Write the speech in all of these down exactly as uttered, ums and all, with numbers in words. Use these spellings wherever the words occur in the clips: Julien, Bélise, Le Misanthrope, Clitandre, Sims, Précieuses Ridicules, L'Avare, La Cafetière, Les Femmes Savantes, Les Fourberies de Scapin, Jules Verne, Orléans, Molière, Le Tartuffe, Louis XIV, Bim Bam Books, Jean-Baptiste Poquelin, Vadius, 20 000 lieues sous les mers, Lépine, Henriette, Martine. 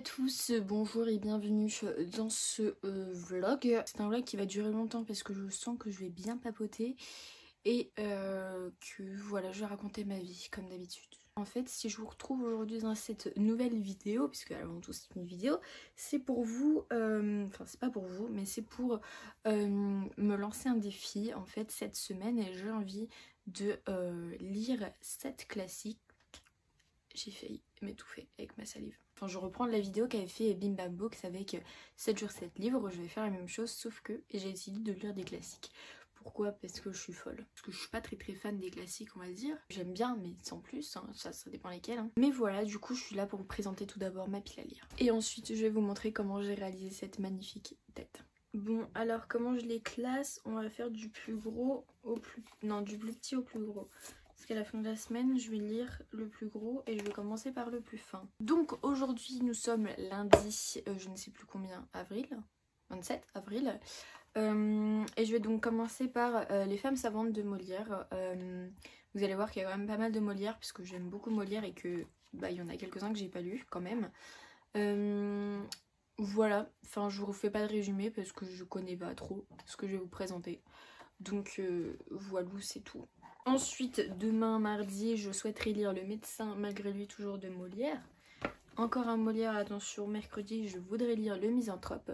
à tous, bonjour et bienvenue dans ce euh, vlog. C'est un vlog qui va durer longtemps parce que je sens que je vais bien papoter et euh, que voilà, je vais raconter ma vie comme d'habitude. En fait, si je vous retrouve aujourd'hui dans cette nouvelle vidéo, puisque avant tout c'est une vidéo, c'est pour vous, euh, enfin c'est pas pour vous, mais c'est pour euh, me lancer un défi en fait cette semaine et j'ai envie de euh, lire sept classiques. J'ai failli m'étouffer avec ma salive. Enfin, je reprends la vidéo qu'avait fait Bim Bam Books avec sept jours sept livres. Je vais faire la même chose, sauf que j'ai décidé de lire des classiques. Pourquoi? Parce que je suis folle. Parce que je suis pas très très fan des classiques, on va dire. J'aime bien, mais sans plus, hein. ça, ça dépend lesquels. Hein. Mais voilà, du coup, je suis là pour vous présenter tout d'abord ma pile à lire. Et ensuite, je vais vous montrer comment j'ai réalisé cette magnifique tête. Bon, alors, comment je les classe? On va faire du plus gros au plus... Non, du plus petit au plus gros. Parce qu'à la fin de la semaine, je vais lire le plus gros et je vais commencer par le plus fin. Donc aujourd'hui, nous sommes lundi, euh, je ne sais plus combien, avril, vingt-sept avril. Euh, et je vais donc commencer par euh, Les Femmes Savantes de Molière. Euh, vous allez voir qu'il y a quand même pas mal de Molière, puisque j'aime beaucoup Molière et que bah, il y en a quelques-uns que j'ai pas lus quand même. Euh, voilà, enfin je vous refais pas de résumé parce que je connais pas trop ce que je vais vous présenter. Donc euh, voilà, c'est tout. Ensuite, demain mardi, je souhaiterais lire Le Médecin malgré lui, toujours de Molière. Encore un Molière, attention, mercredi, je voudrais lire Le Misanthrope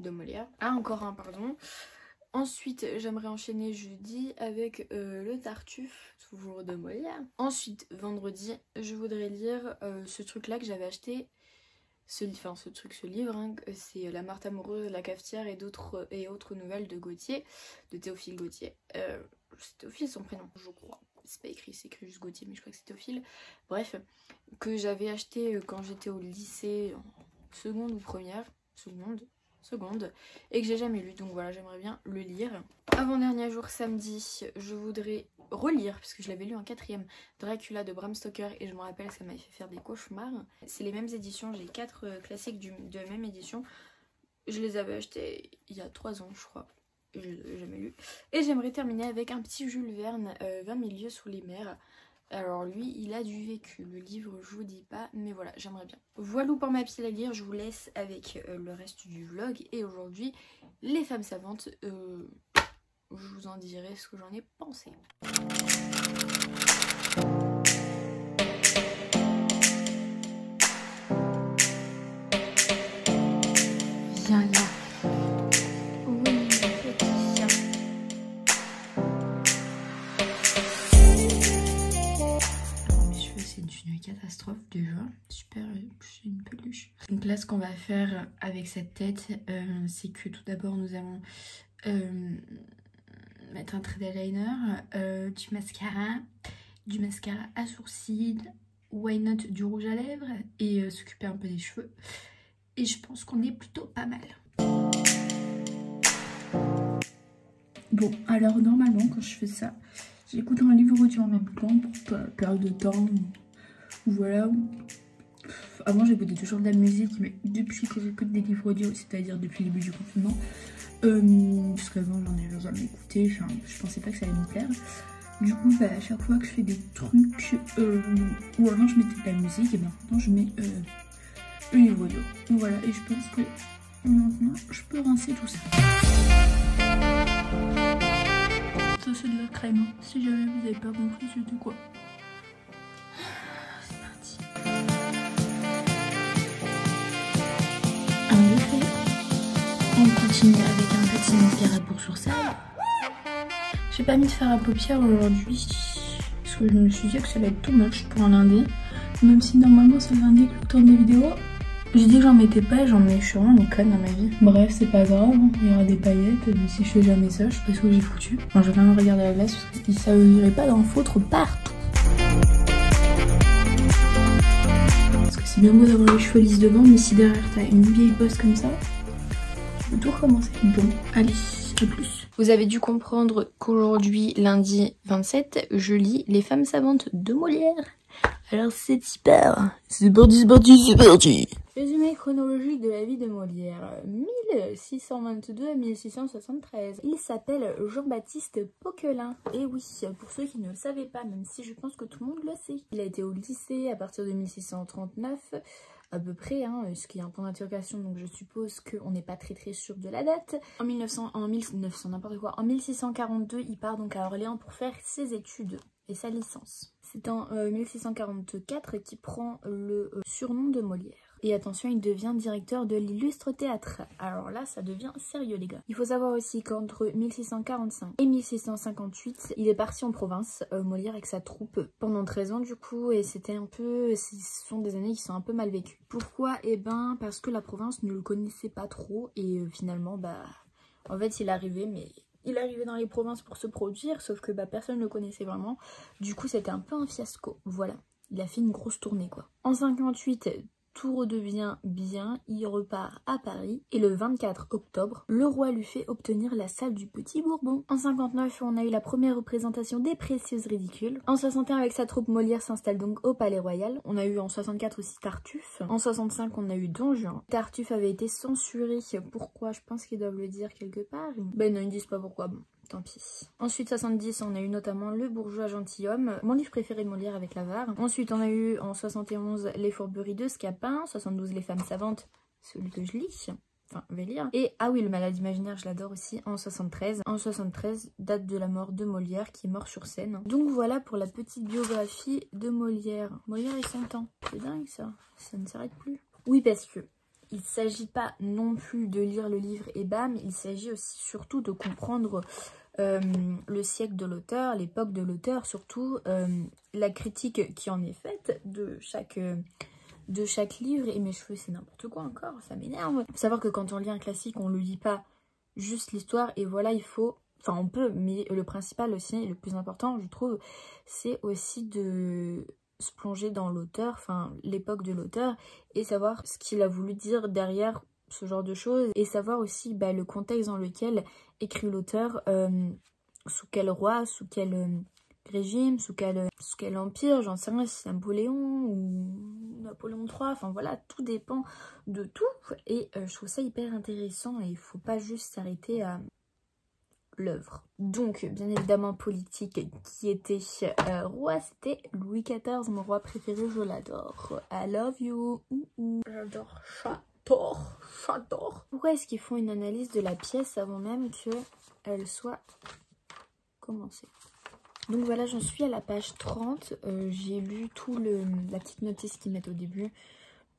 de Molière. Ah, encore un, pardon. Ensuite, j'aimerais enchaîner jeudi avec euh, Le Tartuffe, toujours de Molière. Ensuite, vendredi, je voudrais lire euh, ce truc-là que j'avais acheté. Ce, enfin, ce truc, ce livre, hein, c'est La Marthé amoureuse, La Cafetière et d'autres et autres nouvelles de Gautier, de Théophile Gautier. Euh, c'est Théophile son prénom, je crois. C'est pas écrit, c'est écrit juste Gautier, mais je crois que c'est Théophile. Bref, que j'avais acheté quand j'étais au lycée, en seconde ou première, seconde, seconde, et que j'ai jamais lu. Donc voilà, j'aimerais bien le lire. Avant-dernier jour, samedi, je voudrais relire, parce que je l'avais lu en quatrième, Dracula de Bram Stoker, et je me rappelle, ça m'avait fait faire des cauchemars. C'est les mêmes éditions, j'ai quatre classiques du, de la même édition. Je les avais achetés il y a trois ans, je crois. Je l'ai jamais lu. Et j'aimerais terminer avec un petit Jules Verne, euh, vingt mille lieues sous les mers. Alors lui, il a du vécu. Le livre, je vous dis pas, mais voilà, j'aimerais bien. Voilà pour ma pile à lire, je vous laisse avec euh, le reste du vlog. Et aujourd'hui, Les Femmes Savantes... Euh... Je vous en dirai ce que j'en ai pensé. Viens là. Oui, petit chien. Alors, mes cheveux, c'est une catastrophe déjà. Super, c'est une peluche. Donc là, ce qu'on va faire avec cette tête, euh, c'est que tout d'abord, nous allons... Euh, mettre un trait d'eyeliner, euh, du mascara, du mascara à sourcils, why not du rouge à lèvres et euh, s'occuper un peu des cheveux. Et je pense qu'on est plutôt pas mal. Bon, alors normalement quand je fais ça, j'écoute un livre audio en même temps pour pas perdre de temps. Voilà. Avant j'écoutais toujours de la musique, mais depuis que j'écoute des livres audio, c'est-à-dire depuis le début du confinement, Euh, parce qu'avant j'en avais jamais écouté, enfin, je pensais pas que ça allait me plaire. Du coup, bah, à chaque fois que je fais des trucs, euh, ou avant je mettais de la musique, et bien maintenant je mets euh, le livre audio. Voilà, et je pense que maintenant je peux rincer tout ça. Ça, c'est de la crème, si jamais vous n'avez pas compris, c'est de quoi. C'est parti. En effet, on continue avec. C'est mascara pour Chrysale. J'ai pas mis de faire à paupières aujourd'hui parce que je me suis dit que ça va être too much pour un lundi. Même si normalement c'est lundi que je tourne des vidéos. J'ai dit que j'en mettais pas, j'en mets, je suis vraiment une conne dans ma vie. Bref, c'est pas grave, il y aura des paillettes, mais si je fais jamais ça, je sais pas ce que j'ai foutu. Enfin, je vais quand même regarder la glace parce que ça ne irait pas d'en foutre partout. Parce que c'est bien beau d'avoir les cheveux lisses devant, mais si derrière t'as une vieille bosse comme ça. Tout recommencer. Bon, allez, à plus. Vous avez dû comprendre qu'aujourd'hui, lundi vingt-sept, je lis Les Femmes Savantes de Molière. Alors c'est hyper. C'est parti, c'est parti, c'est parti. Résumé chronologique de la vie de Molière. mille six cent vingt-deux à mille six cent soixante-treize. Il s'appelle Jean-Baptiste Poquelin. Et oui, pour ceux qui ne le savaient pas, même si je pense que tout le monde le sait. Il a été au lycée à partir de mille six cent trente-neuf. à peu près, hein, ce qui est un point d'interrogation, donc je suppose qu'on n'est pas très très sûr de la date. En mille neuf cents, en mille neuf cents n'importe quoi, en mille six cent quarante-deux, il part donc à Orléans pour faire ses études et sa licence. C'est en euh, mille six cent quarante-quatre qu'il prend le euh, surnom de Molière. Et attention, il devient directeur de l'Illustre Théâtre. Alors là, ça devient sérieux, les gars. Il faut savoir aussi qu'entre mille six cent quarante-cinq et mille six cent cinquante-huit, il est parti en province, euh, Molière, avec sa troupe, pendant treize ans du coup, et c'était un peu... ce sont des années qui sont un peu mal vécues. Pourquoi? Eh ben, parce que la province ne le connaissait pas trop, et euh, finalement, bah... en fait, il arrivait, mais... il arrivait dans les provinces pour se produire, sauf que bah, personne ne le connaissait vraiment. Du coup, c'était un peu un fiasco. Voilà, il a fait une grosse tournée, quoi. En cinquante-huit... tout redevient bien, il repart à Paris et le vingt-quatre octobre, le roi lui fait obtenir la salle du Petit Bourbon. En cinquante-neuf, on a eu la première représentation des Précieuses Ridicules. En soixante et un, avec sa troupe, Molière s'installe donc au Palais Royal. On a eu en soixante-quatre aussi Tartuffe. En soixante-cinq, on a eu Don Juan. Tartuffe avait été censuré. Pourquoi? Je pense qu'ils doivent le dire quelque part. Ben non, ils disent pas pourquoi, bon. Tant pis. Ensuite, soixante-dix, on a eu notamment Le Bourgeois Gentilhomme, mon livre préféré de Molière avec L'Avare. Ensuite, on a eu en soixante et onze Les Fourberies de Scapin, soixante-douze Les Femmes Savantes, celui que je lis, enfin, je vais lire. Et ah oui, Le Malade Imaginaire, je l'adore aussi, en soixante-treize. En soixante-treize, date de la mort de Molière, qui est mort sur scène. Donc voilà pour la petite biographie de Molière. Molière et son temps. C'est dingue ça, ça ne s'arrête plus. Oui, parce que... il ne s'agit pas non plus de lire le livre et bam, il s'agit aussi surtout de comprendre euh, le siècle de l'auteur, l'époque de l'auteur, surtout euh, la critique qui en est faite de chaque, de chaque livre. Et mes cheveux, c'est n'importe quoi encore, ça m'énerve. Il faut savoir que quand on lit un classique, on ne lit pas juste l'histoire et voilà, il faut... enfin, on peut, mais le principal aussi, le plus important, je trouve, c'est aussi de... se plonger dans l'auteur, enfin l'époque de l'auteur, et savoir ce qu'il a voulu dire derrière ce genre de choses, et savoir aussi bah, le contexte dans lequel écrit l'auteur, euh, sous quel roi, sous quel euh, régime, sous quel, sous quel empire, j'en sais rien, si c'est Napoléon ou Napoléon trois, enfin voilà, tout dépend de tout, et euh, je trouve ça hyper intéressant, et il faut pas juste s'arrêter à... l'œuvre. Donc, bien évidemment, politique, qui était euh, roi, c'était Louis quatorze, mon roi préféré, je l'adore. I love you. Ouh, ouh. J'adore, j'adore, j'adore. Pourquoi est-ce qu'ils font une analyse de la pièce avant même qu'elle soit commencée? Donc voilà, j'en suis à la page trente. Euh, J'ai lu tout le la petite notice qu'ils mettent au début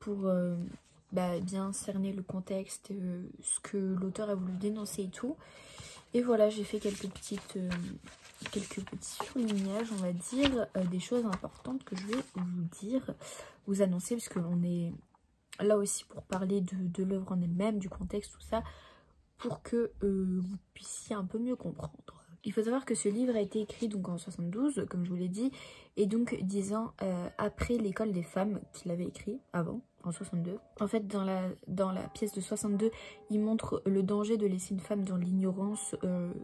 pour... Euh, Bah, bien cerner le contexte, euh, ce que l'auteur a voulu dénoncer et tout. Et voilà, j'ai fait quelques petites euh, quelques petits surlignages, on va dire, euh, des choses importantes que je vais vous dire, vous annoncer, parce qu'on est là aussi pour parler de, de l'œuvre en elle-même, du contexte, tout ça, pour que euh, vous puissiez un peu mieux comprendre. Il faut savoir que ce livre a été écrit donc en soixante-douze, comme je vous l'ai dit, et donc dix ans euh, après l'école des femmes qu'il avait écrit avant, en soixante-deux. En fait, dans la, dans la pièce de soixante-deux, il montre le danger de laisser une femme dans l'ignorance, euh,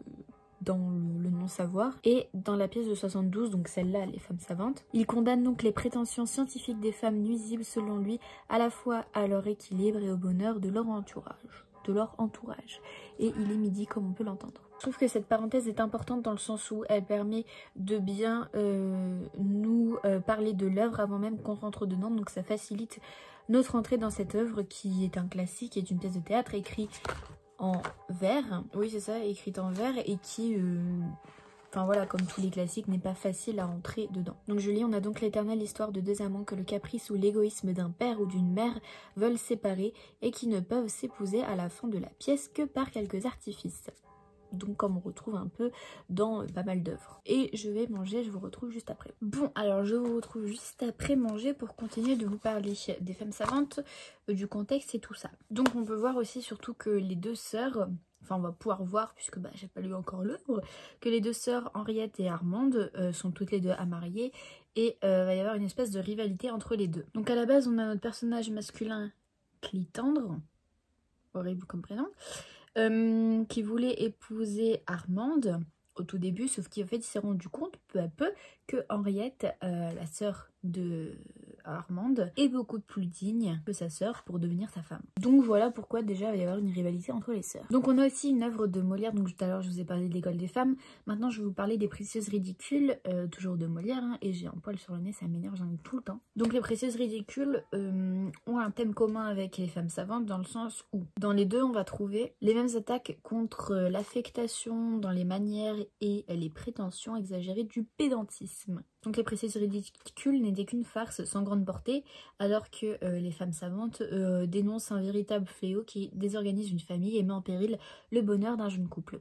dans le, le non-savoir. Et dans la pièce de soixante-douze, donc celle-là, Les Femmes Savantes, il condamne donc les prétentions scientifiques des femmes nuisibles, selon lui, à la fois à leur équilibre et au bonheur de leur entourage. de leur entourage. Et il est midi comme on peut l'entendre. Je trouve que cette parenthèse est importante dans le sens où elle permet de bien euh, nous euh, parler de l'œuvre avant même qu'on rentre dedans, donc ça facilite notre entrée dans cette œuvre qui est un classique, qui est une pièce de théâtre écrite en vers, oui c'est ça, écrite en vers et qui... Euh... enfin voilà, comme tous les classiques, n'est pas facile à entrer dedans. Donc je lis, on a donc l'éternelle histoire de deux amants que le caprice ou l'égoïsme d'un père ou d'une mère veulent séparer et qui ne peuvent s'épouser à la fin de la pièce que par quelques artifices. Donc comme on retrouve un peu dans pas mal d'œuvres. Et je vais manger, je vous retrouve juste après. Bon, alors je vous retrouve juste après manger pour continuer de vous parler des femmes savantes, du contexte et tout ça. Donc on peut voir aussi surtout que les deux sœurs, enfin on va pouvoir voir puisque bah, j'ai pas lu encore l'œuvre, que les deux sœurs Henriette et Armande euh, sont toutes les deux à marier et euh, va y avoir une espèce de rivalité entre les deux. Donc à la base on a notre personnage masculin Clitandre, horrible comme prénom, Euh, qui voulait épouser Armande au tout début, sauf qu'en fait il s'est rendu compte peu à peu que Henriette, euh, la sœur de à Armande est beaucoup plus digne que sa sœur pour devenir sa femme. Donc voilà pourquoi déjà il va y avoir une rivalité entre les sœurs. Donc on a aussi une œuvre de Molière, donc tout à l'heure je vous ai parlé de l'école des femmes, maintenant je vais vous parler des Précieuses Ridicules, euh, toujours de Molière, hein, et j'ai un poil sur le nez, ça m'énerve, j'en ai tout le temps. Donc les Précieuses Ridicules euh, ont un thème commun avec les femmes savantes dans le sens où dans les deux on va trouver les mêmes attaques contre l'affectation dans les manières et les prétentions exagérées du pédantisme. Donc les Précieuses Ridicules n'étaient qu'une farce sans grande portée, alors que euh, les femmes savantes euh, dénoncent un véritable fléau qui désorganise une famille et met en péril le bonheur d'un jeune couple.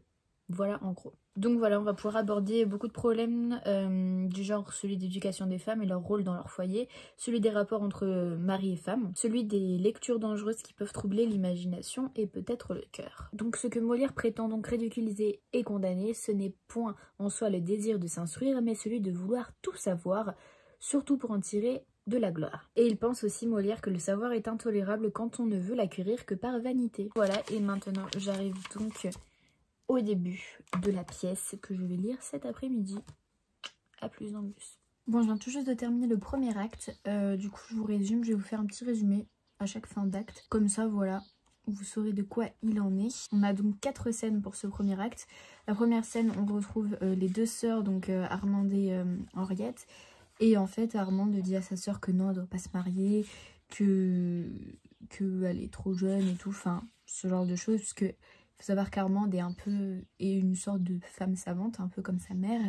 Voilà en gros. Donc voilà, on va pouvoir aborder beaucoup de problèmes euh, du genre celui d'éducation des femmes et leur rôle dans leur foyer, celui des rapports entre mari et femme, celui des lectures dangereuses qui peuvent troubler l'imagination et peut-être le cœur. Donc ce que Molière prétend donc ridiculiser et condamner, ce n'est point en soi le désir de s'instruire, mais celui de vouloir tout savoir, surtout pour en tirer de la gloire. Et il pense aussi, Molière, que le savoir est intolérable quand on ne veut l'acquérir que par vanité. Voilà, et maintenant j'arrive donc au début de la pièce que je vais lire cet après-midi. A plus dans le bus. Bon, je viens tout juste de terminer le premier acte. Euh, du coup, je vous résume. Je vais vous faire un petit résumé à chaque fin d'acte. Comme ça, voilà, vous saurez de quoi il en est. On a donc quatre scènes pour ce premier acte. La première scène, on retrouve euh, les deux sœurs, donc euh, Armande et euh, Henriette. Et en fait, Armande dit à sa sœur que non, elle doit pas se marier, que qu'elle est trop jeune et tout. Enfin, ce genre de choses, parce que faut savoir qu'Armande est un peu est une sorte de femme savante, un peu comme sa mère.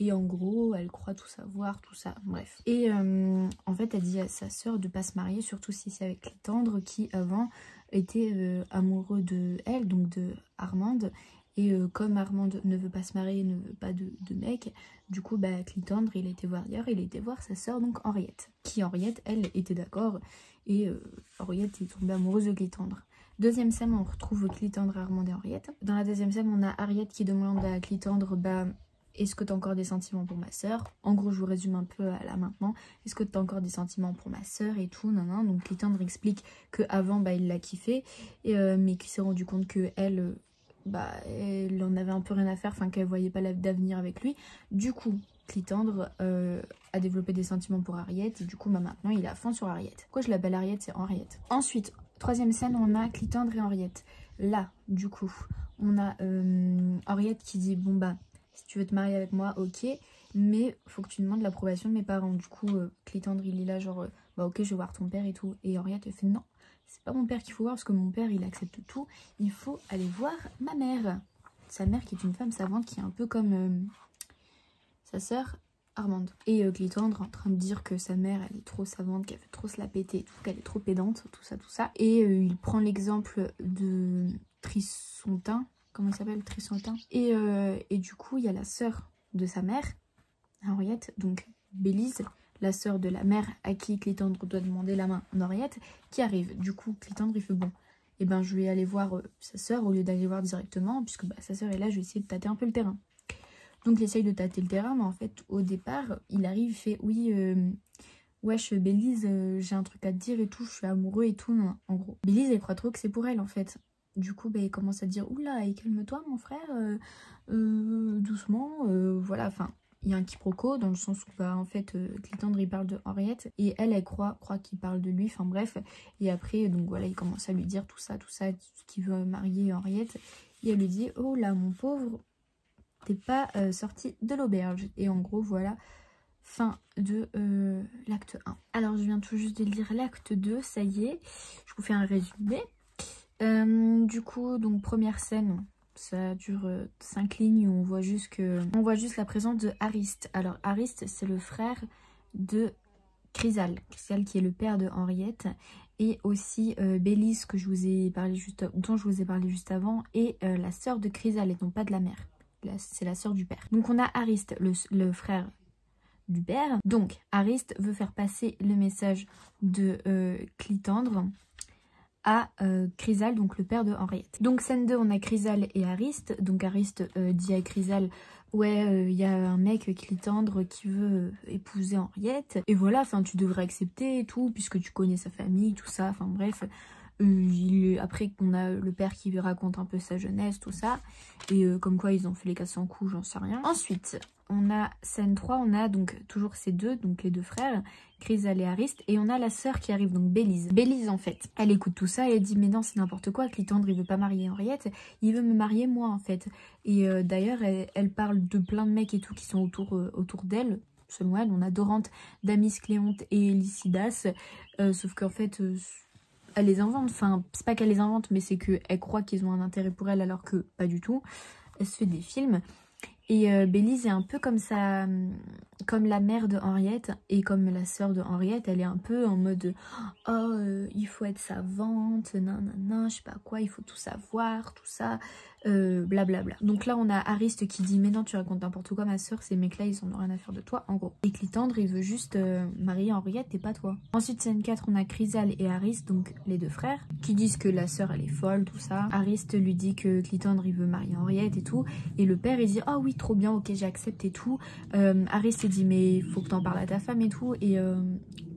Et en gros, elle croit tout savoir, tout ça, bref. Et euh, en fait, elle dit à sa sœur de ne pas se marier, surtout si c'est avec Clitandre qui, avant, était euh, amoureux de elle, donc de Armande. Et euh, comme Armande ne veut pas se marier, ne veut pas de, de mec, du coup, bah, Clitandre, il était voir ailleurs, il était voir sa sœur, donc Henriette. Qui, Henriette, elle, était d'accord. Et euh, Henriette est tombée amoureuse de Clitandre. Deuxième scène, on retrouve Clitandre, Armande et Henriette. Dans la deuxième scène, on a Henriette qui demande à Clitandre, bah, est-ce que t'as encore des sentiments pour ma sœur? En gros, je vous résume un peu à là maintenant. Est-ce que t'as encore des sentiments pour ma sœur et tout, non, non. Donc Clitandre explique qu'avant, bah, il l'a kiffée, euh, mais qu'il s'est rendu compte qu'elle, bah, elle en avait un peu rien à faire, enfin qu'elle voyait pas d'avenir avec lui. Du coup, Clitandre euh, a développé des sentiments pour Henriette, et du coup, bah, maintenant, il est à fond sur Henriette. Pourquoi je l'appelle Henriette? C'est Henriette. Ensuite, troisième scène, on a Clitandre et Henriette. Là, du coup, on a euh, Henriette qui dit « Bon bah, si tu veux te marier avec moi, ok, mais faut que tu demandes l'approbation de mes parents. » Du coup, euh, Clitandre, il est là genre « Bah ok, je vais voir ton père et tout. » Et Henriette, elle fait « Non, c'est pas mon père qu'il faut voir parce que mon père, il accepte tout. Il faut aller voir ma mère. » Sa mère qui est une femme savante qui est un peu comme euh, sa sœur Armande. Et euh, Clitandre en train de dire que sa mère elle est trop savante, qu'elle veut trop se la péter, qu'elle est trop pédante, tout ça, tout ça. Et euh, il prend l'exemple de Trissotin, comment il s'appelle, Trissotin. Et, euh, et du coup, il y a la sœur de sa mère, Henriette, donc Bélise, la sœur de la mère à qui Clitandre doit demander la main, Henriette, qui arrive. Du coup, Clitandre il fait bon. Et eh ben je vais aller voir euh, sa sœur au lieu d'aller voir directement, puisque bah, sa sœur est là, je vais essayer de tâter un peu le terrain. Donc il essaye de tâter le terrain, mais en fait, au départ, il arrive, il fait « Oui, euh, wesh, Bélise, euh, j'ai un truc à te dire et tout, je suis amoureux et tout, non, en gros. » Bélise, elle croit trop que c'est pour elle, en fait. Du coup, bah, il commence à dire « Oula, calme-toi, mon frère, euh, euh, doucement, euh, voilà, enfin. » Il y a un quiproquo dans le sens où, bah, en fait, euh, Clitandre, il parle de Henriette et elle, elle croit, croit qu'il parle de lui, enfin bref. Et après, donc voilà, il commence à lui dire tout ça, tout ça, qu'il veut marier Henriette. Et elle lui dit « Oh là, mon pauvre, t'es pas euh, sorti de l'auberge ». Et en gros, voilà, fin de euh, l'acte un. Alors, je viens tout juste de lire l'acte deux, ça y est. Je vous fais un résumé. Euh, du coup, donc, première scène, ça dure euh, cinq lignes où on voit juste que on voit juste la présence de Ariste. Alors, Ariste, c'est le frère de Chrysale. Chrysale qui est le père de Henriette. Et aussi euh, Bélise, que je vous ai parlé juste, dont je vous ai parlé juste avant, et euh, la sœur de Chrysale, et non pas de la mère. C'est la sœur du père. Donc on a Ariste, le, le frère du père. Donc Ariste veut faire passer le message de euh, Clitandre à euh, Chrysale, donc le père de Henriette. Donc scène deux, on a Chrysale et Ariste. Donc Ariste euh, dit à Chrysale « Ouais, il euh, y a un mec, Clitandre, qui veut euh, épouser Henriette. Et voilà, enfin tu devrais accepter et tout, puisque tu connais sa famille, tout ça. » Enfin bref. Euh, après qu'on a le père qui lui raconte un peu sa jeunesse, tout ça, et euh, comme quoi ils ont fait les quatre cents coups, j'en sais rien. Ensuite, on a scène trois, on a donc toujours ces deux, donc les deux frères, Chrysale et Ariste, et on a la sœur qui arrive, donc Bélise. Bélise, en fait, elle écoute tout ça et elle dit mais non, c'est n'importe quoi, Clitandre il veut pas marier Henriette, il veut me marier moi en fait. Et euh, d'ailleurs elle, elle parle de plein de mecs et tout qui sont autour, euh, autour d'elle. Selon elle, on a Dorante, Damis, Cléonte et Lycidas, euh, sauf qu'en fait euh, elle les invente, enfin c'est pas qu'elle les invente mais c'est qu'elle croit qu'ils ont un intérêt pour elle alors que pas du tout. Elle se fait des films. Et euh, Bélise est un peu comme ça, comme la mère de Henriette et comme la sœur de Henriette, elle est un peu en mode « Oh, euh, il faut être savante, nanana, je sais pas quoi, il faut tout savoir, tout ça, euh, blablabla. » Donc là, on a Ariste qui dit « Mais non, tu racontes n'importe quoi, ma sœur, ces mecs-là, ils en ont rien à faire de toi, en gros. » Et Clitandre, il veut juste euh, marier Henriette et pas toi. Ensuite, scène quatre, on a Chrysale et Ariste, donc les deux frères, qui disent que la sœur, elle est folle, tout ça. Ariste lui dit que Clitandre, il veut marier Henriette et tout. Et le père, il dit « Ah oui, trop bien, ok, j'accepte et tout. Euh, » Ariste dit mais il faut que t'en parles à ta femme et tout, et euh,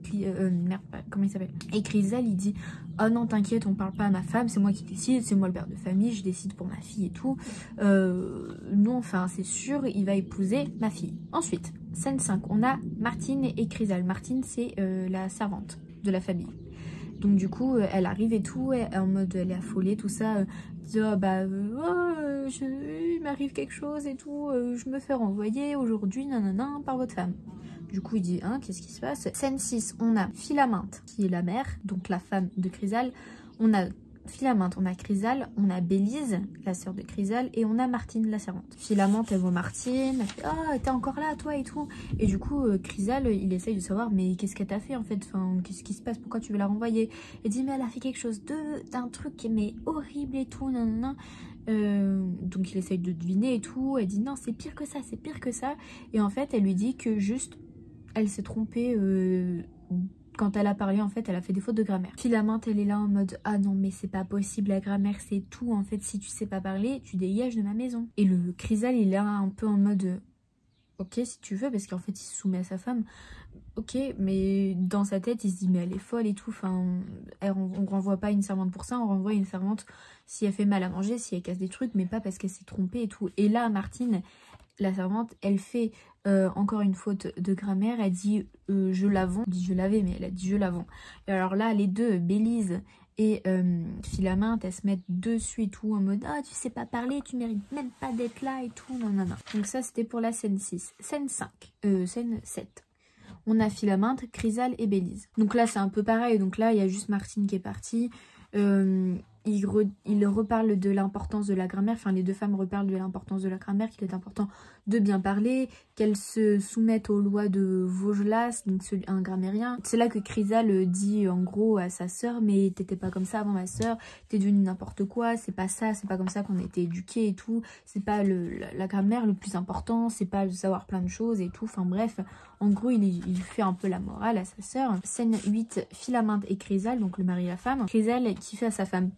puis, euh, merde, comment il s'appelle, et Chrysale il dit oh non t'inquiète, on parle pas à ma femme, c'est moi qui décide, c'est moi le père de famille, je décide pour ma fille et tout, euh, non enfin c'est sûr, il va épouser ma fille. Ensuite scène cinq, on a Martine et Chrysale. Martine c'est euh, la servante de la famille. Donc du coup, elle arrive et tout, elle, en mode, elle est affolée, tout ça, euh, dit, oh, bah, euh, oh, je, il m'arrive quelque chose et tout, euh, je me fais renvoyer aujourd'hui, nanana, par votre femme. Du coup, il dit, hein, qu'est-ce qui se passe? Scène six, on a Philaminte, qui est la mère, donc la femme de Chrysale, on a Philaminte, on a Chrysale, on a Bélise, la sœur de Chrysale, et on a Martine, la servante. Philaminte, elle voit Martine, elle fait « Ah, oh, t'es encore là, toi, et tout !» Et du coup, Chrysale, il essaye de savoir « Mais qu'est-ce qu'elle t'a fait, en fait? Enfin, qu'est-ce qui se passe? Pourquoi tu veux la renvoyer ?» Elle dit « Mais elle a fait quelque chose d'un truc, mais horrible, et tout, nanana. » Euh, donc il essaye de deviner, et tout. Elle dit « Non, c'est pire que ça, c'est pire que ça. » Et en fait, elle lui dit que juste, elle s'est trompée... Euh, quand elle a parlé, en fait, elle a fait des fautes de grammaire. Philaminte, elle est là en mode « Ah non, mais c'est pas possible, la grammaire, c'est tout. En fait, si tu sais pas parler, tu dégages de ma maison. » Et le Chrysale, il est là un peu en mode « Ok, si tu veux, parce qu'en fait, il se soumet à sa femme. » Ok, mais dans sa tête, il se dit « Mais elle est folle et tout. » Enfin, elle, on, on renvoie pas une servante pour ça, on renvoie une servante si elle fait mal à manger, si elle casse des trucs, mais pas parce qu'elle s'est trompée et tout. Et là, Martine, la servante, elle fait euh, encore une faute de grammaire, elle dit euh, je l'avons, elle dit je l'avais mais elle a dit je l'avons. Et alors là les deux, Bélise et euh, Philaminte, elles se mettent dessus et tout en mode ah oh, tu sais pas parler, tu mérites même pas d'être là et tout, non non non. Donc ça c'était pour la scène six. Scène cinq, euh, scène sept. On a Philaminte, Chrysale et Bélise. Donc là c'est un peu pareil, donc là il y a juste Martine qui est partie. Euh, il, re, il reparle de l'importance de la grammaire, enfin les deux femmes reparlent de l'importance de la grammaire, qu'il est important de bien parler, qu'elles se soumettent aux lois de Vaugelas, donc celui, un grammairien. C'est là que Chrysale dit en gros à sa sœur, mais t'étais pas comme ça avant ma sœur, t'es devenue n'importe quoi, c'est pas ça, c'est pas comme ça qu'on a été éduqués et tout, c'est pas le, la, la grammaire le plus important, c'est pas de savoir plein de choses et tout, enfin bref, en gros il, il fait un peu la morale à sa sœur. Scène huit, Philaminte et Chrysale, donc le mari et la femme. Chrysale qui fait à sa femme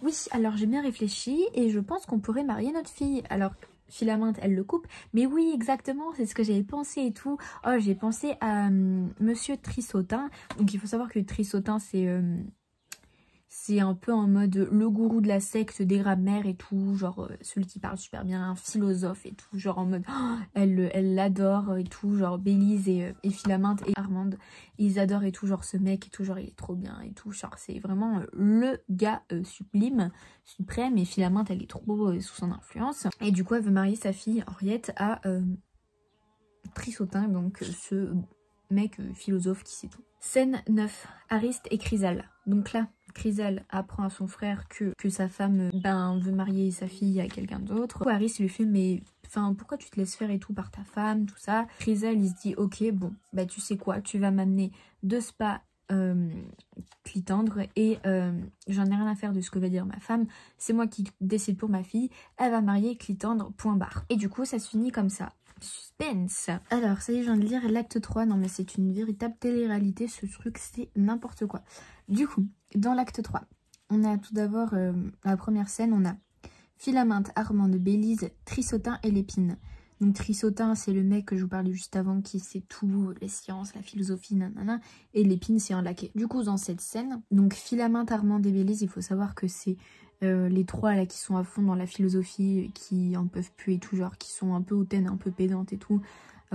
« Oui, alors j'ai bien réfléchi et je pense qu'on pourrait marier notre fille. » Alors Philaminte, elle le coupe. « Mais oui, exactement, c'est ce que j'avais pensé et tout. Oh, j'ai pensé à euh, Monsieur Trissotin. » Donc il faut savoir que Trissotin, c'est... Euh, c'est un peu en mode le gourou de la secte des grammaires et tout, genre euh, celui qui parle super bien, un philosophe et tout, genre en mode oh, elle elle l'adore et tout, genre Bélise et, et Philaminte et Armande, ils adorent et tout, genre ce mec et tout, genre il est trop bien et tout, genre c'est vraiment euh, le gars euh, sublime, suprême, et Philaminte elle est trop euh, sous son influence, et du coup elle veut marier sa fille Henriette à euh, Trissotin, donc euh, ce mec euh, philosophe qui sait tout. Scène neuf, Ariste et Chrysale. Donc là, Chrysale apprend à son frère que, que sa femme ben, veut marier sa fille à quelqu'un d'autre. Ariste lui fait mais enfin pourquoi tu te laisses faire et tout par ta femme, tout ça. Chrysale il se dit ok bon bah tu sais quoi, tu vas m'amener deux spas euh, Clitandre et euh, j'en ai rien à faire de ce que va dire ma femme, c'est moi qui décide pour ma fille, elle va marier Clitandre, point barre. Et du coup ça se finit comme ça. Suspense. Alors ça y est, je viens de lire l'acte trois, non mais c'est une véritable télé-réalité ce truc, c'est n'importe quoi. Du coup, dans l'acte trois, on a tout d'abord euh, la première scène, on a Philaminte, Armande, Bélise, Trissotin et Lépine. Donc Trissotin, c'est le mec que je vous parlais juste avant, qui sait tout, les sciences, la philosophie, nanana. Et Lépine, c'est un laquais. Du coup, dans cette scène, donc Philaminte, Armande et Bélise, il faut savoir que c'est euh, les trois là qui sont à fond dans la philosophie, qui en peuvent plus et tout, genre qui sont un peu hautaines, un peu pédantes et tout.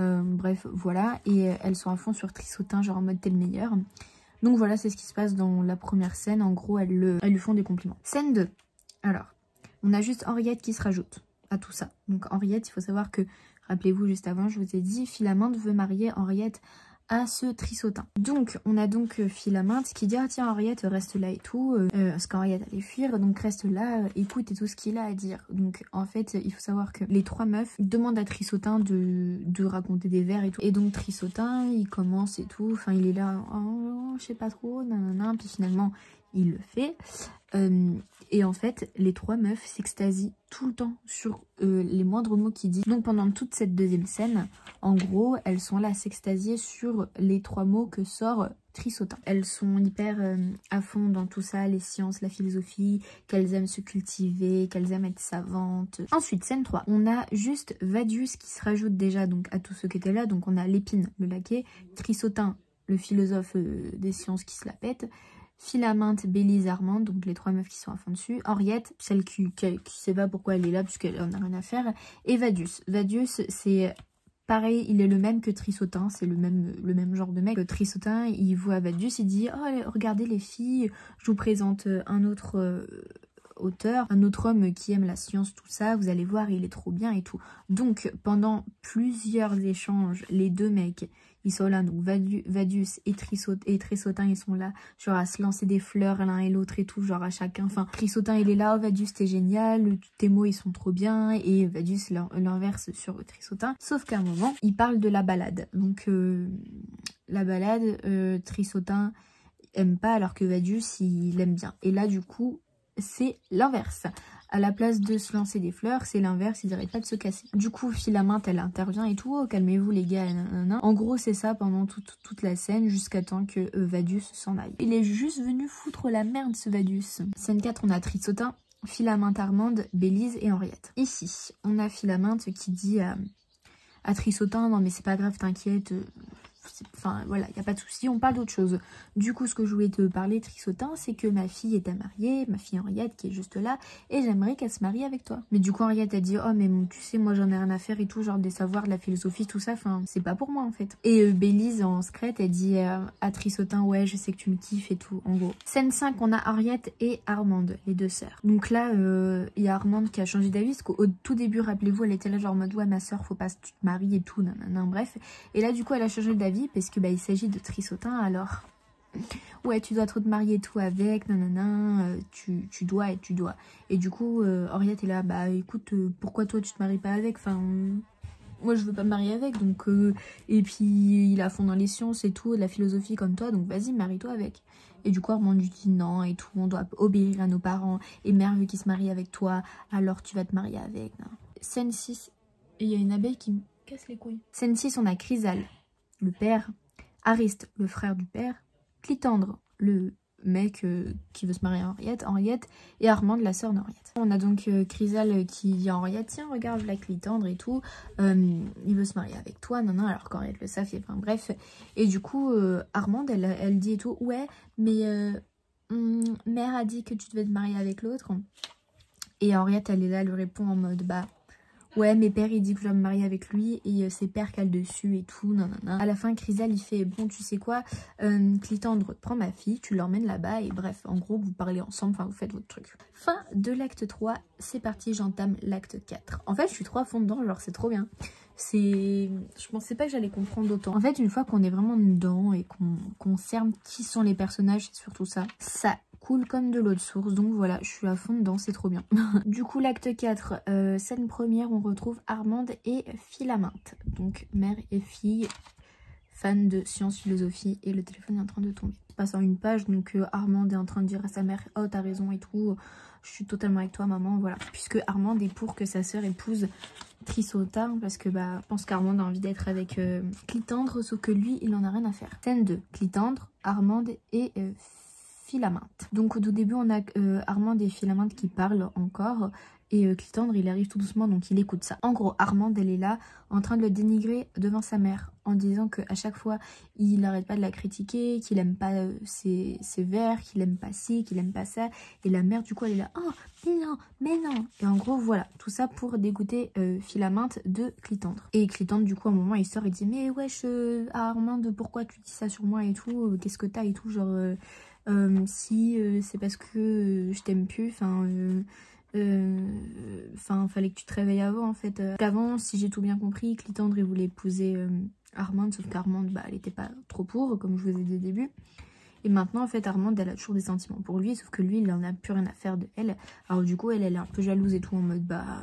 Euh, bref, voilà. Et euh, elles sont à fond sur Trissotin, genre en mode t'es le meilleur. Donc voilà, c'est ce qui se passe dans la première scène. En gros, elles, le, elles lui font des compliments. Scène deux. Alors, on a juste Henriette qui se rajoute à tout ça. Donc Henriette, il faut savoir que, rappelez-vous juste avant, je vous ai dit, Philaminte veut marier Henriette à ce Trissotin. Donc on a donc Philaminte qui dit ah tiens Henriette reste là et tout, euh, parce qu'Henriette allait fuir, donc reste là, euh, écoute et tout ce qu'il a à dire. Donc en fait il faut savoir que les trois meufs demandent à Trissotin de, de raconter des vers et tout, et donc Trissotin il commence et tout, enfin il est là oh, je sais pas trop, nanana, puis finalement il le fait. Euh, et en fait, les trois meufs s'extasient tout le temps sur euh, les moindres mots qu'il dit. Donc pendant toute cette deuxième scène, en gros, elles sont là à s'extasier sur les trois mots que sort Trissotin. Elles sont hyper euh, à fond dans tout ça, les sciences, la philosophie, qu'elles aiment se cultiver, qu'elles aiment être savantes. Ensuite, scène trois, on a juste Vadius qui se rajoute déjà donc à tous ceux qui étaient là. Donc on a Lépine, le laquais, Trissotin, le philosophe euh, des sciences qui se la pète, Philaminte, Bélise, Armande, donc les trois meufs qui sont à fond dessus, Henriette, celle qui ne sait pas pourquoi elle est là puisqu'elle en a rien à faire, et Vadius. Vadius, c'est pareil, il est le même que Trissotin, c'est le même, le même genre de mec. Trissotin, il voit Vadius, il dit « Oh, regardez les filles, je vous présente un autre... Euh... » auteur, un autre homme qui aime la science, tout ça, vous allez voir, il est trop bien et tout. Donc, pendant plusieurs échanges, les deux mecs, ils sont là, donc Vadius et, Trissot et Trissotin, ils sont là, genre à se lancer des fleurs l'un et l'autre et tout, genre à chacun. Enfin, Trissotin, il est là, oh, Vadius, t'es génial, tes mots, ils sont trop bien, et Vadius l'inverse sur Trissotin. Sauf qu'à un moment, il parle de la balade. Donc, euh, la balade, euh, Trissotin aime pas, alors que Vadius, il aime bien. Et là, du coup, c'est l'inverse. À la place de se lancer des fleurs, c'est l'inverse, il dirait pas de se casser. Du coup, Philaminte, elle intervient et tout, oh, calmez-vous les gars, nanana. En gros, c'est ça pendant tout, tout, toute la scène, jusqu'à temps que euh, Vadius s'en aille. Il est juste venu foutre la merde, ce Vadius. Scène quatre, on a Trissotin, Philaminte, Armande, Bélise et Henriette. Ici, on a Philaminte qui dit à, à Trissotin, non mais c'est pas grave, t'inquiète... Euh... Enfin voilà, il n'y a pas de souci, on parle d'autre chose. Du coup, ce que je voulais te parler, Trissotin, c'est que ma fille est à marier, ma fille Henriette qui est juste là, et j'aimerais qu'elle se marie avec toi. Mais du coup, Henriette a dit, oh mais bon, tu sais, moi j'en ai rien à faire et tout, genre des savoirs, de la philosophie, tout ça, enfin, c'est pas pour moi en fait. Et euh, Bélise en secrète, elle dit euh, à Trissotin, ouais, je sais que tu me kiffes et tout, en gros. Scène cinq, on a Henriette et Armande, les deux sœurs. Donc là, il euh, y a Armande qui a changé d'avis, parce qu'au tout début, rappelez-vous, elle était là, genre en mode, ouais, ma sœur, faut pas que tu te maries et tout, nanana, bref. Et là, du coup, elle a changé d'avis. Parce que bah, il s'agit de Trissotin, alors ouais, tu dois trop te marier et tout avec, nanana, euh, tu, tu dois et tu dois. Et du coup, euh, Henriette est là, bah écoute, euh, pourquoi toi tu te maries pas avec, enfin, moi je veux pas me marier avec, donc, euh, et puis il a fond dans les sciences et tout, de la philosophie comme toi, donc vas-y, marie-toi avec. Et du coup, Armande lui dit non et tout, on doit obéir à nos parents, et mère veut qu'il se marie avec toi, alors tu vas te marier avec. Non. Scène six, il y a une abeille qui me casse les couilles. Scène six, on a Chrysale, le père, Ariste, le frère du père, Clitandre, le mec euh, qui veut se marier à Henriette, Henriette et Armande, la sœur d'Henriette. On a donc euh, Chrysale qui dit à Henriette, tiens, regarde la Clitandre et tout, euh, il veut se marier avec toi, non, non, alors qu'Henriette le savait, enfin bref. Et du coup, euh, Armande, elle, elle dit et tout, ouais, mais euh, hum, mère a dit que tu devais te marier avec l'autre. Et Henriette, elle est là, elle répond en mode, bah, ouais, mes pères, il dit que je dois me marier avec lui et ses pères calent dessus et tout, nanana. À la fin, Chrysale, il fait, bon, tu sais quoi, euh, Clitandre, prends ma fille, tu l'emmènes là-bas et bref, en gros, vous parlez ensemble, enfin, vous faites votre truc. Fin de l'acte trois, c'est parti, j'entame l'acte quatre. En fait, je suis trop à fond dedans, genre, c'est trop bien. C'est... Je pensais pas que j'allais comprendre autant. En fait, une fois qu'on est vraiment dedans et qu'on qu'on cerne qui sont les personnages, c'est surtout ça, ça... cool comme de l'eau de source, donc voilà, je suis à fond dedans, c'est trop bien. Du coup, l'acte quatre, euh, scène première, on retrouve Armande et Philaminte, donc mère et fille, fan de science, philosophie, et le téléphone est en train de tomber. Passant une page, donc euh, Armande est en train de dire à sa mère, oh t'as raison et tout, je suis totalement avec toi maman, voilà. Puisque Armande est pour que sa sœur épouse Trissotin, parce que bah, je pense qu'Armande a envie d'être avec euh, Clitandre, sauf que lui, il en a rien à faire. Scène deux, Clitandre, Armande et euh, Philaminte. Donc au début on a euh, Armande et Philaminte qui parlent encore et euh, Clitandre, il arrive tout doucement, donc il écoute ça. En gros, Armande, elle est là en train de le dénigrer devant sa mère en disant qu'à chaque fois, il n'arrête pas de la critiquer, qu'il aime pas euh, ses, ses vers, qu'il aime pas ci, qu'il aime pas ça. Et la mère, du coup, elle est là, oh, mais non, mais non. Et en gros, voilà, tout ça pour dégoûter euh, Philaminte de Clitandre. Et Clitandre, du coup, à un moment, il sort et dit, mais wesh, euh, Armande, pourquoi tu dis ça sur moi et tout, euh, qu'est-ce que t'as et tout, genre... Euh, Euh, si euh, c'est parce que euh, je t'aime plus, enfin, euh, euh, fallait que tu te réveilles avant en fait. Euh. Avant, si j'ai tout bien compris, Clitandre il voulait épouser euh, Armande, sauf qu'Armande, bah, elle n'était pas trop pour, comme je vous ai dit au début. Et maintenant, en fait, Armande, elle a toujours des sentiments pour lui, sauf que lui, il n'en a plus rien à faire de elle. Alors du coup, elle, elle est un peu jalouse et tout, en mode, bah...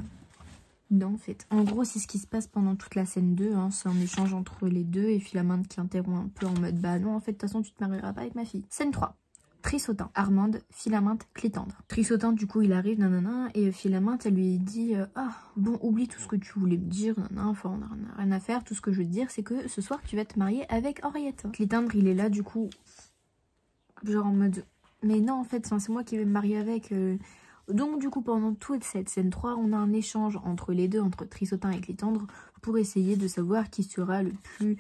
Non, en fait. En gros, c'est ce qui se passe pendant toute la scène deux. Hein. C'est un échange entre les deux et Philaminte qui interrompt un peu en mode, bah non, en fait, de toute façon, tu te marieras pas avec ma fille. Scène trois. Trissotin, Armande, Philaminte, Clitandre. Trissotin, du coup, il arrive, nanana, et Philaminte, elle lui dit euh, « Ah, bon, oublie tout ce que tu voulais me dire, nanana, enfin, on n'a rien à faire, tout ce que je veux te dire, c'est que ce soir, tu vas te marier avec Henriette. » Clitandre, il est là, du coup, genre en mode « Mais non, en fait, c'est moi qui vais me marier avec... Euh... » Donc, du coup, pendant toute cette scène trois, on a un échange entre les deux, entre Trissotin et Clitandre, pour essayer de savoir qui sera le plus...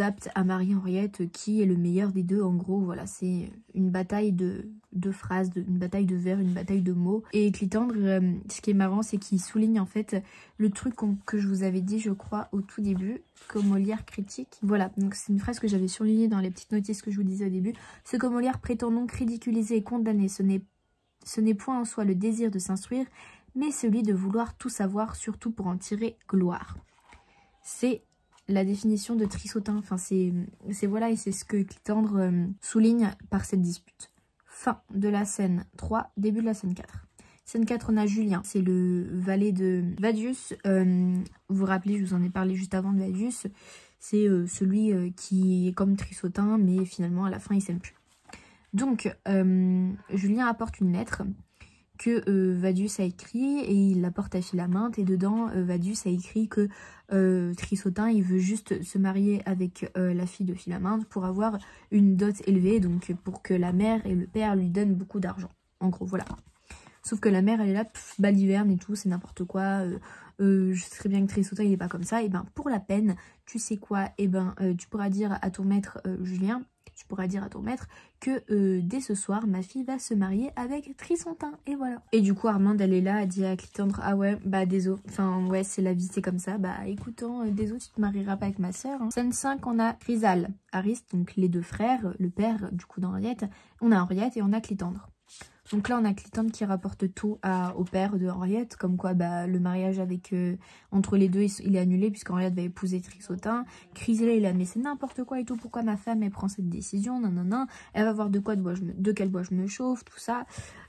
apte à marier Henriette, qui est le meilleur des deux. En gros, voilà, c'est une bataille de, de phrases, de, une bataille de vers, une bataille de mots. Et Clitandre, euh, ce qui est marrant, c'est qu'il souligne en fait le truc qu que je vous avais dit, je crois, au tout début, que Molière critique. Voilà, donc c'est une phrase que j'avais surlignée dans les petites notices que je vous disais au début. Ce que Molière prétend donc ridiculiser et condamner, ce n'est point en soi le désir de s'instruire, mais celui de vouloir tout savoir, surtout pour en tirer gloire. C'est... la définition de Trissotin, enfin c'est voilà, et c'est ce que Clitandre euh, souligne par cette dispute. Fin de la scène trois, début de la scène quatre. Scène quatre, on a Julien, c'est le valet de Vadius. Euh, vous vous rappelez, je vous en ai parlé juste avant de Vadius, c'est euh, celui euh, qui est comme Trissotin, mais finalement à la fin il s'aime plus. Donc euh, Julien apporte une lettre que euh, Vadius a écrit et il la porte à Philaminte, et dedans euh, Vadius a écrit que euh, Trissotin il veut juste se marier avec euh, la fille de Philaminte pour avoir une dot élevée, donc pour que la mère et le père lui donnent beaucoup d'argent, en gros, voilà. Sauf que la mère elle est là, pff, baliverne et tout, c'est n'importe quoi, euh, euh, je sais très bien que Trissotin il est pas comme ça, et ben pour la peine, tu sais quoi, et ben euh, tu pourras dire à ton maître euh, Julien, tu pourras dire à ton maître que euh, dès ce soir, ma fille va se marier avec Trissotin, et voilà. Et du coup, Armande, elle est là, elle dit à Clitandre, ah ouais, bah désolé, enfin ouais, c'est la vie, c'est comme ça, bah écoutant, euh, désolé, tu te marieras pas avec ma sœur. Hein. Scène cinq, on a Chrysale, Ariste, donc les deux frères, le père du coup d'Henriette, on a Henriette et on a Clitandre. Donc là, on a Clitandre qui rapporte tout à, au père de Henriette, comme quoi bah, le mariage avec euh, entre les deux, il, il est annulé, puisqu'Henriette va épouser Trissotin. Chrysale, il a mais c'est n'importe quoi et tout, pourquoi ma femme, elle prend cette décision, nanana, elle va voir de quoi, de, bois je me, de quel bois je me chauffe, tout ça.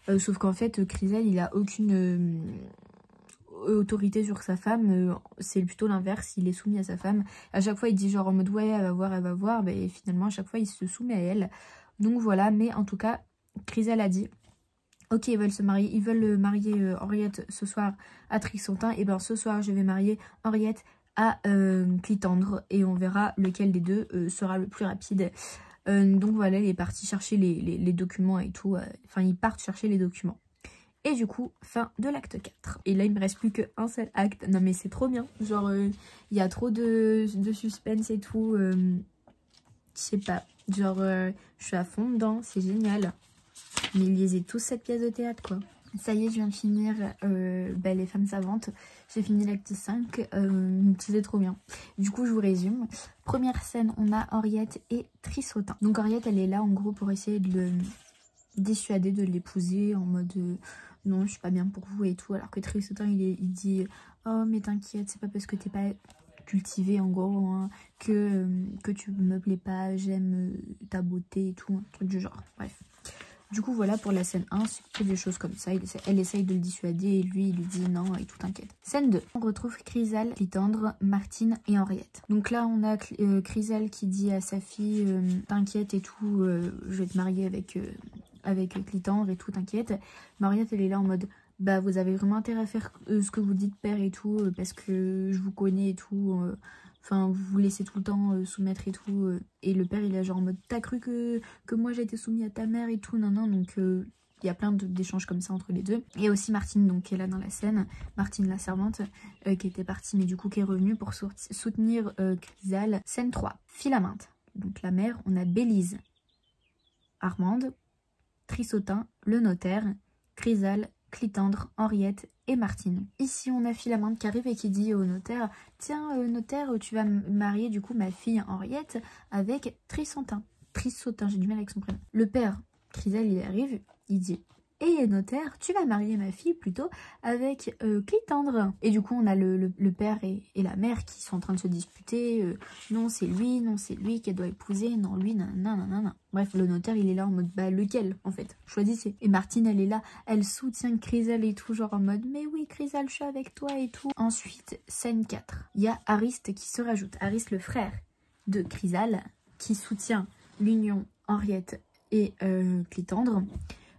Euh, sauf qu'en fait, Chrysale, il a aucune euh, autorité sur sa femme, euh, c'est plutôt l'inverse, il est soumis à sa femme. À chaque fois, il dit genre en mode, ouais, elle va voir, elle va voir, bah, et finalement, à chaque fois, il se soumet à elle. Donc voilà, mais en tout cas, Chrysale a dit... Ok, ils veulent se marier, ils veulent marier euh, Henriette ce soir à Trissotin. Et ben ce soir, je vais marier Henriette à euh, Clitandre. Et on verra lequel des deux euh, sera le plus rapide. Euh, donc voilà, il est parti chercher les, les, les documents et tout. Enfin, euh, ils partent chercher les documents. Et du coup, fin de l'acte quatre. Et là, il me reste plus qu'un seul acte. Non mais c'est trop bien. Genre, il euh, y a trop de, de suspense et tout. Euh, je sais pas. Genre, euh, je suis à fond dedans. C'est génial. Mais lisez tous cette pièce de théâtre, quoi. Ça y est, je viens de finir euh, bah, Les Femmes Savantes. J'ai fini l'acte cinq. Euh, C'était trop bien. Du coup, je vous résume. Première scène, on a Henriette et Trissotin. Donc Henriette, elle est là, en gros, pour essayer de le dissuader, de l'épouser, en mode... Euh, non, je suis pas bien pour vous et tout. Alors que Trissotin, il, est, il dit... Oh, mais t'inquiète, c'est pas parce que t'es pas... cultivé en gros, hein, que, que tu me plais pas, j'aime ta beauté et tout, un truc du genre, bref. Du coup voilà pour la scène un, c'est que des choses comme ça, il essaie, elle essaye de le dissuader et lui il lui dit non et tout, t'inquiète. Scène deux, on retrouve Chrysale, Clitandre, Martine et Henriette. Donc là on a euh, Chrysale qui dit à sa fille euh, t'inquiète et tout, euh, je vais te marier avec, euh, avec Clitandre et tout, t'inquiète. Henriette elle est là en mode... Bah vous avez vraiment intérêt à faire euh, ce que vous dites père et tout, euh, parce que je vous connais et tout, enfin euh, vous vous laissez tout le temps euh, soumettre et tout, euh, et le père il est genre en mode t'as cru que, que moi j'ai été soumis à ta mère et tout, non non, donc euh, Il y a plein d'échanges comme ça entre les deux. Il y a aussi Martine donc, qui est là dans la scène, Martine la servante, euh, qui était partie mais du coup qui est revenue pour soutenir euh, Chrysale. Scène trois, Philaminte, donc la mère. On a Bélise, Armande, Trissotin, le notaire, Chrysale, Clitandre, Henriette et Martine. Ici on a Philaminte qui arrive et qui dit au notaire « Tiens euh, notaire, tu vas marier du coup ma fille Henriette avec Trissotin. » Trissotin, j'ai du mal avec son prénom. Le père, Chrysale, il arrive, il dit « Et notaire, tu vas marier ma fille plutôt avec euh, Clitandre. » Et du coup on a le, le, le père et, et la mère qui sont en train de se disputer euh, « Non c'est lui, non c'est lui qu'elle doit épouser, non lui, nanana, nanana. » Bref, le notaire, il est là en mode, bah, lequel, en fait, choisissez. Et Martine, elle est là, elle soutient Chrysale et tout, genre en mode, mais oui, Chrysale, je suis avec toi et tout. Ensuite, scène quatre, il y a Ariste qui se rajoute. Ariste, le frère de Chrysale, qui soutient l'union Henriette et euh, Clitandre.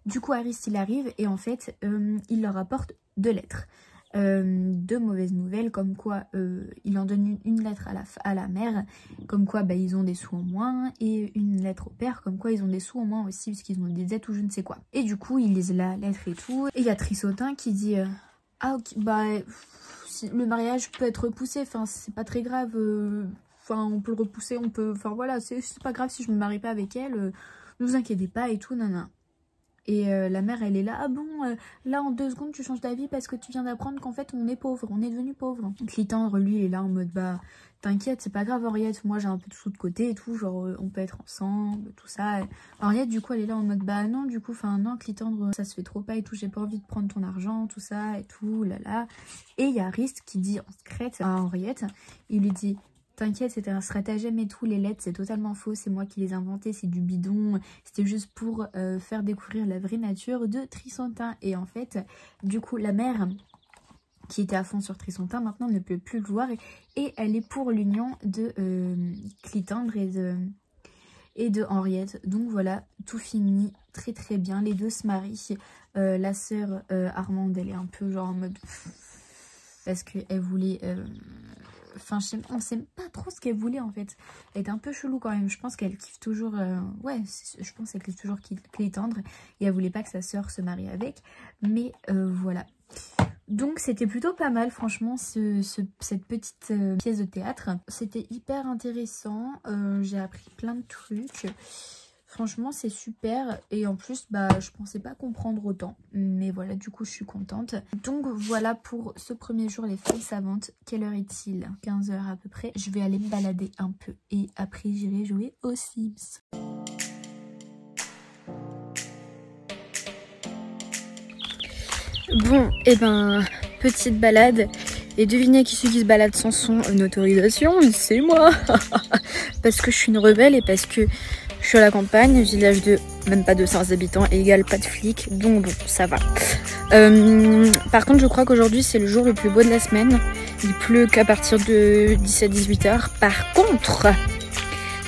Du coup, Ariste, il arrive et en fait, euh, il leur apporte deux lettres. Euh, deux mauvaises nouvelles, comme quoi euh, il en donne une, une lettre à la, à la mère, comme quoi bah, ils ont des sous en moins, et une lettre au père, comme quoi ils ont des sous en moins aussi, parce qu'ils ont des dettes ou je ne sais quoi. Et du coup, ils lisent la lettre et tout, et il y a Trissotin qui dit euh, « Ah, ok, bah, pff, le mariage peut être repoussé, enfin, c'est pas très grave, enfin, euh, on peut le repousser, on peut... Enfin, voilà, c'est pas grave si je me marie pas avec elle, euh, ne vous inquiétez pas et tout, nanana. » Et euh, la mère, elle est là, ah bon, euh, là en deux secondes tu changes d'avis parce que tu viens d'apprendre qu'en fait on est pauvre, on est devenu pauvre. Clitandre, lui, il est là en mode, bah t'inquiète, c'est pas grave Henriette, moi j'ai un peu de sous de côté et tout, genre on peut être ensemble, tout ça. Henriette, du coup, elle est là en mode, bah non, du coup, enfin non, Clitandre, ça se fait trop pas et tout, j'ai pas envie de prendre ton argent, tout ça et tout, là là. Et il y a Ariste qui dit en secret à Henriette, il lui dit... T'inquiète, c'était un stratagème et tout, les lettres, c'est totalement faux, c'est moi qui les ai inventées, c'est du bidon, c'était juste pour euh, faire découvrir la vraie nature de Trissotin. Et en fait, du coup, la mère, qui était à fond sur Trissotin, maintenant ne peut plus le voir, et, et elle est pour l'union de euh, Clitandre et de, et de Henriette. Donc voilà, tout finit très très bien, les deux se marient, euh, la sœur euh, Armande, elle est un peu genre en mode... parce qu'elle voulait... Euh, Enfin, je sais, on ne sait pas trop ce qu'elle voulait en fait. Elle est un peu chelou quand même. Je pense qu'elle kiffe toujours. Euh, ouais, je pense qu'elle kiffe toujours Clitandre. Et elle voulait pas que sa sœur se marie avec. Mais euh, voilà. Donc c'était plutôt pas mal franchement ce, ce, cette petite euh, pièce de théâtre. C'était hyper intéressant. Euh, J'ai appris plein de trucs. Franchement, c'est super et en plus, bah, je pensais pas comprendre autant. Mais voilà, du coup, je suis contente. Donc voilà pour ce premier jour, les Femmes Savantes. Quelle heure est-il? quinze heures à peu près. Je vais aller me balader un peu et après, j'irai jouer aux Sims. Bon, et ben, petite balade. Et devinez qui c'est qui se balade sans son autorisation? C'est moi. Parce que je suis une rebelle et parce que... je suis à la campagne, village de même pas deux cents habitants, égal pas de flics, donc bon, ça va. Euh, par contre, je crois qu'aujourd'hui, c'est le jour le plus beau de la semaine. Il pleut qu'à partir de dix à dix-huit heures. Par contre,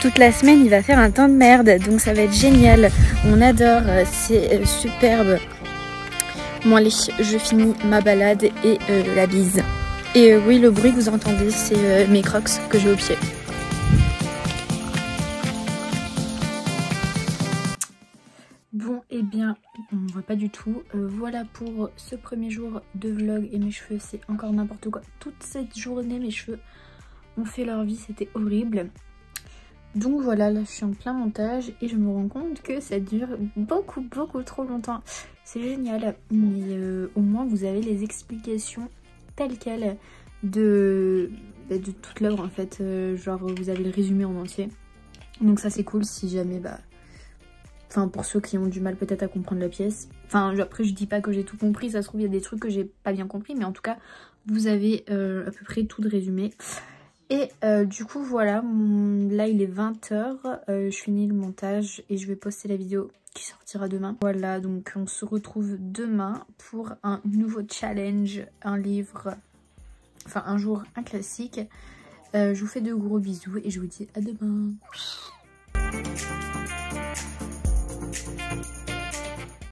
toute la semaine, il va faire un temps de merde, donc ça va être génial. On adore, c'est superbe. Bon allez, je finis ma balade et euh, la bise. Et euh, oui, le bruit que vous entendez, c'est euh, mes crocs que j'ai au pied. Eh bien, on ne voit pas du tout. Euh, voilà pour ce premier jour de vlog et mes cheveux, c'est encore n'importe quoi. Toute cette journée, mes cheveux ont fait leur vie, c'était horrible. Donc voilà, là je suis en plein montage et je me rends compte que ça dure beaucoup, beaucoup trop longtemps. C'est génial, mais euh, au moins vous avez les explications telles quelles de, de toute l'œuvre en fait. Euh, genre vous avez le résumé en entier. Donc ça c'est cool si jamais... bah Enfin, pour ceux qui ont du mal peut-être à comprendre la pièce. Enfin, après, je dis pas que j'ai tout compris. Ça se trouve, il y a des trucs que j'ai pas bien compris. Mais en tout cas, vous avez euh, à peu près tout de résumé. Et euh, du coup, voilà. Mon... Là, il est vingt heures. Euh, je finis le montage et je vais poster la vidéo qui sortira demain. Voilà, donc on se retrouve demain pour un nouveau challenge. Un livre... Enfin, un jour, un classique. Euh, je vous fais de gros bisous et je vous dis à demain.